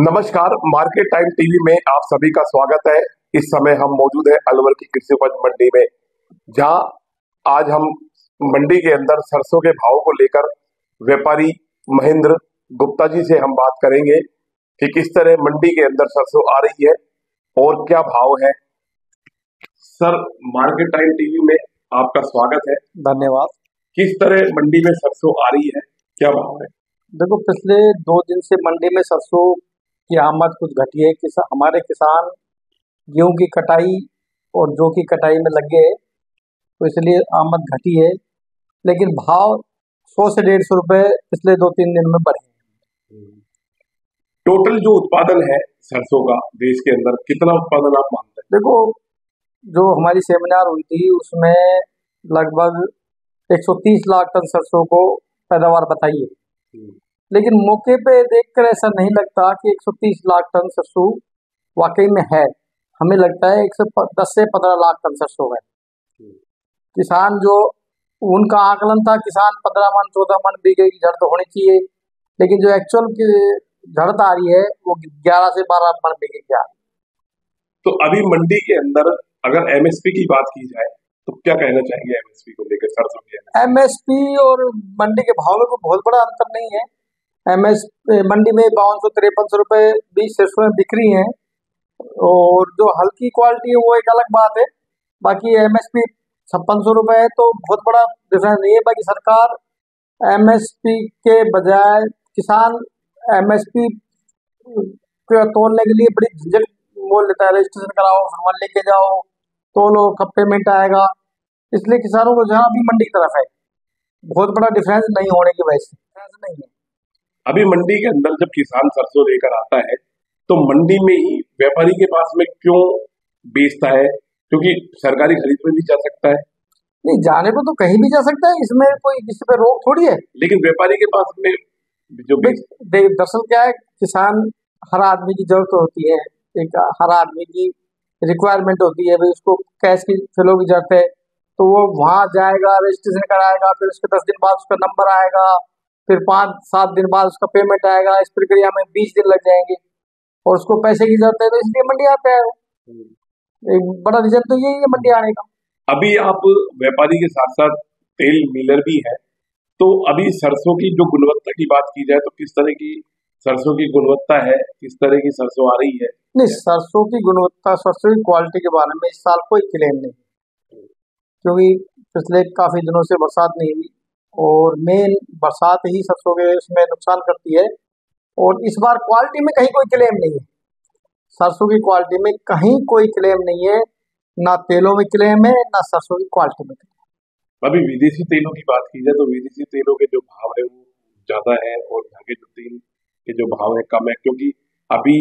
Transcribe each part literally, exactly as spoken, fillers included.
नमस्कार, market time TV में आप सभी का स्वागत है। इस समय हम मौजूद हैं अलवर की कृषि उपज मंडी में, जहां आज हम मंडी के अंदर सरसों के भाव को लेकर व्यापारी महेंद्र गुप्ता जी से हम बात करेंगे कि किस तरह मंडी के अंदर सरसों आ रही है और क्या भाव है। सर, मार्केट टाइम टीवी में आपका स्वागत है, धन्यवाद। किस तरह मंडी में सरसों आ रही है, क्या भाव है? देखो, पिछले दो दिन से मंडी में सरसों की आमद कुछ घटी है। किसान, हमारे किसान गेहूं की कटाई और जौ की कटाई में लग गए, तो इसलिए आमद घटी है। लेकिन भाव सौ से डेढ़ सौ रुपये पिछले दो तीन दिन में बढ़े। टोटल जो उत्पादन है सरसों का देश के अंदर, कितना उत्पादन आप मानते हैं? देखो, जो हमारी सेमिनार हुई थी उसमें लगभग एक सौ तीस लाख टन सरसों को पैदावार बताई है, लेकिन मौके पे देखकर ऐसा नहीं लगता कि एक सौ तीस लाख टन सरसों वाकई में है। हमें लगता है एक सौ दस से पंद्रह लाख टन सरसों है। किसान जो उनका आकलन था, किसान पंद्रह मन चौदह मन बीघे की जड़ तो होनी चाहिए, लेकिन जो एक्चुअल की जड़ आ रही है वो ग्यारह से बारह मन बीघे की आ रही है। तो अभी मंडी के अंदर अगर एमएसपी की बात की जाए तो क्या कहना चाहेंगे एमएसपी को लेकर? सरसों की एमएसपी और मंडी के भाव में कोई बहुत बड़ा अंतर नहीं है। एमएसपी मंडी में बावन सौ तिरपन सौ रुपए बीस सरसों में बिक्री है, और जो हल्की क्वालिटी है वो एक अलग बात है। बाकी एमएसपी छप्पन सौ रुपए है, तो बहुत बड़ा डिफरेंस नहीं है। बाकी सरकार एमएसपी के बजाय किसान एमएसपी को तोड़ने के लिए बड़ी झंझट बोल लेता है, रजिस्ट्रेशन कराओ, फॉर्मल लेके जाओ तो लो कब पेमेंट आएगा। इसलिए किसानों को जहाँ अभी मंडी की तरफ है, बहुत बड़ा डिफरेंस नहीं होने की वजह से नहीं है। अभी मंडी के अंदर जब किसान सरसों लेकर आता है तो मंडी में ही व्यापारी के पास में क्यों बेचता है? क्योंकि सरकारी खरीद में भी जा सकता है। नहीं, जाने को तो कहीं भी जा सकता है, इसमें कोई किसी पे रोक थोड़ी है। लेकिन व्यापारी के पास में जो दरअसल क्या है, किसान हर आदमी की जरूरत होती है, एक हर आदमी की रिक्वायरमेंट होती है। भाई उसको कैश की फिलो की जरूरत है, तो वो वहाँ जाएगा, रजिस्ट्रेशन कराएगा, फिर उसके दस दिन बाद उसका नंबर आएगा, फिर पाँच सात दिन बाद उसका पेमेंट आएगा। इस प्रक्रिया में बीस दिन लग जाएंगे और उसको पैसे की जरूरत है, तो इसलिए मंडी आता है। एक बड़ा रीजन तो यही है मंडी आने का। अभी आप व्यापारी के साथ साथ तेल मिलर भी है, तो अभी सरसों की जो गुणवत्ता की बात की जाए तो किस तरह की सरसों की गुणवत्ता है, किस तरह की सरसों आ रही है? नहीं, सरसों की गुणवत्ता, सरसों की क्वालिटी के बारे में इस साल कोई क्लेम नहीं, क्योंकि पिछले काफी दिनों से बरसात नहीं हुई और मेन बरसात ही सरसों के इसमें नुकसान करती है। और इस बार क्वालिटी में कहीं कोई क्लेम नहीं है, सरसों की क्वालिटी में कहीं कोई क्लेम नहीं है, ना तेलों में क्लेम है, ना सरसों की क्वालिटी में। अभी विदेशी तेलों की बात की जाए तो विदेशी तेलों के जो भाव है वो ज्यादा है, और यहाँ के जो तेल के जो भाव है कम है, क्योंकि अभी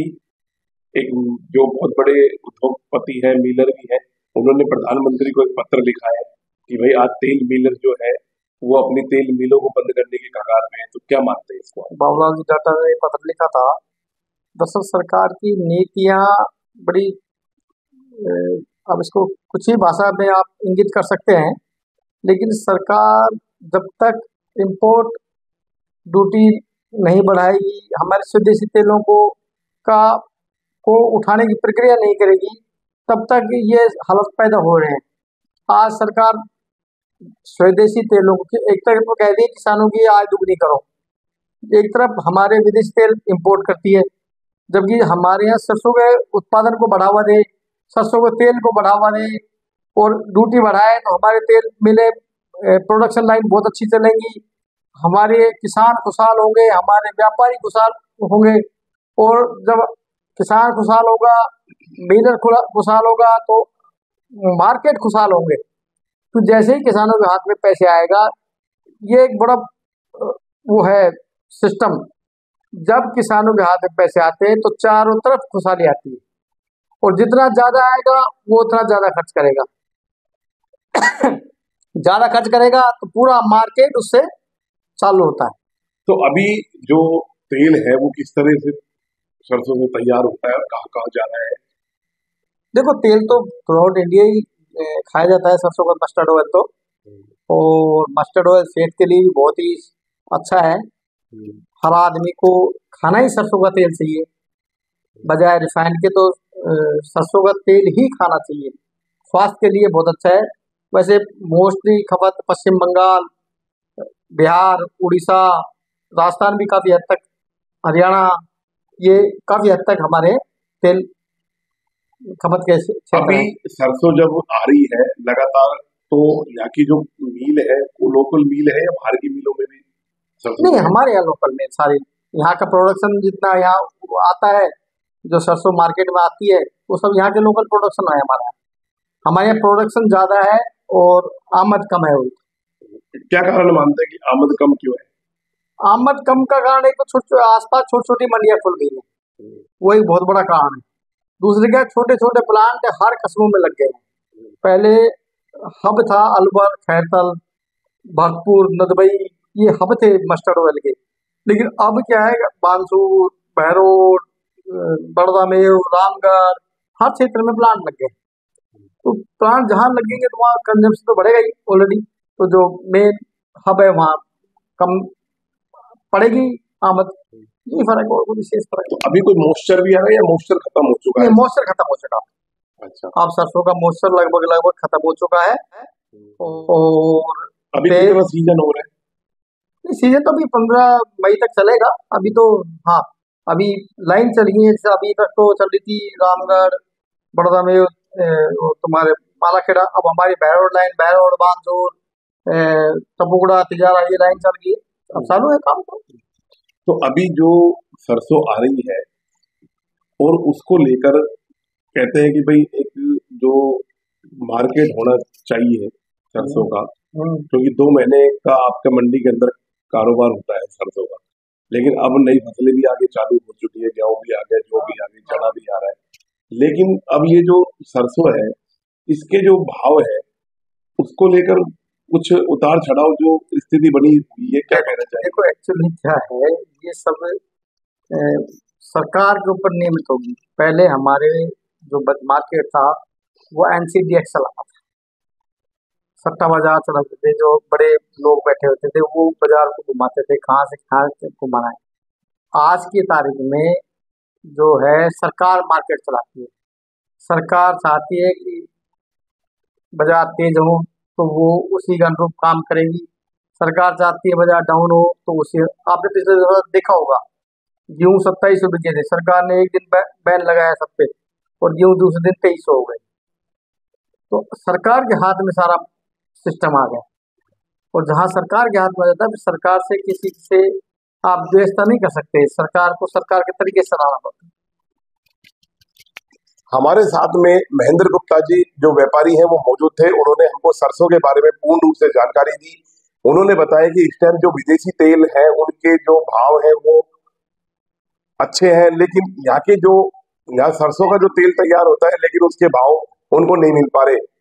एक जो बहुत बड़े उद्योगपति हैं, मिलर भी हैं, उन्होंने प्रधानमंत्री को एक पत्र लिखा है कि भाई आज तेल मिलर जो है वो अपनी तेल मिलों को बंद करने के कगार में है। तो क्या मानते हैं इसको? बाबूलाल जी डाटा ने पत्र लिखा था। दरअसल सरकार की नीतियां बड़ी, अब इसको कुछ ही भाषा में आप इंगित कर सकते हैं, लेकिन सरकार जब तक इम्पोर्ट ड्यूटी नहीं बढ़ाएगी, हमारे स्वदेशी तेलों को का को उठाने की प्रक्रिया नहीं करेगी, तब तक ये हालत पैदा हो रहे हैं। आज सरकार स्वदेशी तेलों को एक तरफ तो कह दी किसानों की आय दुगनी करो, एक तरफ हमारे विदेशी तेल इंपोर्ट करती है, जबकि हमारे यहाँ सरसों के उत्पादन को बढ़ावा दे, सरसों के तेल को बढ़ावा दे और ड्यूटी बढ़ाए, तो हमारे तेल मिले, प्रोडक्शन लाइन बहुत अच्छी चलेंगी, हमारे किसान खुशहाल होंगे, हमारे व्यापारी खुशहाल होंगे। और जब किसान खुशहाल होगा, मिलर खुशहाल होगा, तो मार्केट खुशहाल होंगे। तो जैसे ही किसानों के हाथ में पैसे आएगा, ये एक बड़ा वो है सिस्टम, जब किसानों के हाथ में पैसे आते हैं तो चारों तरफ खुशहाली आती है, और जितना ज्यादा आएगा वो उतना ज्यादा खर्च करेगा ज्यादा खर्च करेगा तो पूरा मार्केट उससे चालू होता है। तो अभी जो तेल है वो किस तरह से सरसों में तैयार होता है और कहाँ कहाँ जा रहा है? देखो, तेल तो थ्रू आउट इंडिया ही खाया जाता है, सरसों का मस्टर्ड ऑयल तो, और मस्टर्ड ऑयल सेहत के लिए भी बहुत ही अच्छा है। हर आदमी को खाना ही सरसों का तेल चाहिए, बजाय रिफाइन के तो सरसों का तेल ही खाना चाहिए, स्वास्थ्य के लिए बहुत अच्छा है। वैसे मोस्टली खपत पश्चिम बंगाल, बिहार, उड़ीसा, राजस्थान भी काफ़ी हद तक, हरियाणा, ये काफ़ी हद तक हमारे तेल खपत के अभी सरसों जब आ रही है लगातार, तो यहाँ की जो मील है वो लोकल मील है या बाहर की मीलों में भी सरसों? नहीं, हमारे यहाँ लोकल में सारी यहाँ का प्रोडक्शन जितना यहाँ आता है, जो सरसों मार्केट में आती है वो सब यहाँ के लोकल प्रोडक्शन है। हमारा हमारे यहाँ प्रोडक्शन ज्यादा है और आमद कम है। क्या कारण मानते हैं कि आमद कम क्यों है? आमद कम का कारण एक तो आसपास छोटी छोटी मंडियां खुल गई है, वही बहुत बड़ा कारण है। दूसरे क्या, छोटे छोटे प्लांट हर कस्बों में लग गए हैं। पहले हब था, अलवर, खेतल, भागपुर, नदबई, ये हब थे मस्टर्ड ऑयल के। लेकिन अब क्या है, बानसूर, बहरोड, बड़ोदा में, रामगढ़, हर क्षेत्र में प्लांट लग गए। तो प्लांट जहाँ लगेंगे तो वहाँ कंजम्पशन तो बढ़ेगा ही ऑलरेडी, तो जो मेन हब है वहाँ कम पड़ेगी आमद, ये फर्क है। विशेष फर्क अभी कोई मॉइस्चर भी आ रहा है या मॉइस्चर खत्म हो चुका है? मॉइस्चर खत्म हो चुका है। अच्छा, आप सरसों का मॉइस्चर लगभग लगभग खत्म हो चुका है। और अभी कितना सीजन हो रहा है? सीजन तो अभी पंद्रह मई तक चलेगा अभी तो। हाँ, अभी लाइन चल गई है, जैसे अभी तक तो चल रही थी रामगढ़, बड़ौदा में, तुम्हारे मालाखेड़ा, अब हमारी बहरोड लाइन, बहरोड, बानसूर, तबुगड़ा, तिजारा, ये लाइन चल गई है, अब चालू है काम। तो अभी जो सरसों आ रही है और उसको लेकर कहते हैं कि भाई एक जो मार्केट होना चाहिए सरसों का, क्योंकि दो महीने का आपका मंडी के अंदर कारोबार होता है सरसों का, लेकिन अब नई फसलें भी आगे चालू हो चुकी है, गेहूं भी आ गया, जो भी आ गया, चना भी आ रहा है, लेकिन अब ये जो सरसों है इसके जो भाव है उसको लेकर कुछ उतार चढ़ाव जो स्थिति बनी हुई है, क्या कहना चाहिए? देखो, एक्चुअली क्या है, ये सब ए, सरकार के ऊपर नियमित होगी। पहले हमारे जो मार्केट था वो एन सी डी एक्स चलाता था, सट्टा बाजार चलाते थे, जो बड़े लोग बैठे होते थे वो बाजार को घुमाते थे, कहाँ से कहाँ घुमाना है। आज की तारीख में जो है सरकार मार्केट चलाती है, सरकार चाहती है कि बाजार तेज हो तो वो उसी के अनुरूप काम करेगी, सरकार चाहती है बाजार डाउन हो तो उसे। आपने पिछले दफा देखा होगा, गेहूँ सत्ताईस सौ बिके थे, सरकार ने एक दिन बैन लगाया सब पे, और गेहूँ दूसरे दिन तेईस सौ हो गए। तो सरकार के हाथ में सारा सिस्टम आ गया, और जहाँ सरकार के हाथ में आ जाता है, सरकार से किसी से आप द्वेषता नहीं कर सकते, सरकार को सरकार के तरीके से चलाना पड़ता है। हमारे साथ में महेंद्र गुप्ता जी जो व्यापारी हैं वो मौजूद थे, उन्होंने हमको सरसों के बारे में पूर्ण रूप से जानकारी दी। उन्होंने बताया कि इस टाइम जो विदेशी तेल है उनके जो भाव है वो अच्छे हैं, लेकिन यहाँ के जो यहाँ सरसों का जो तेल तैयार होता है लेकिन उसके भाव उनको नहीं मिल पा रहे।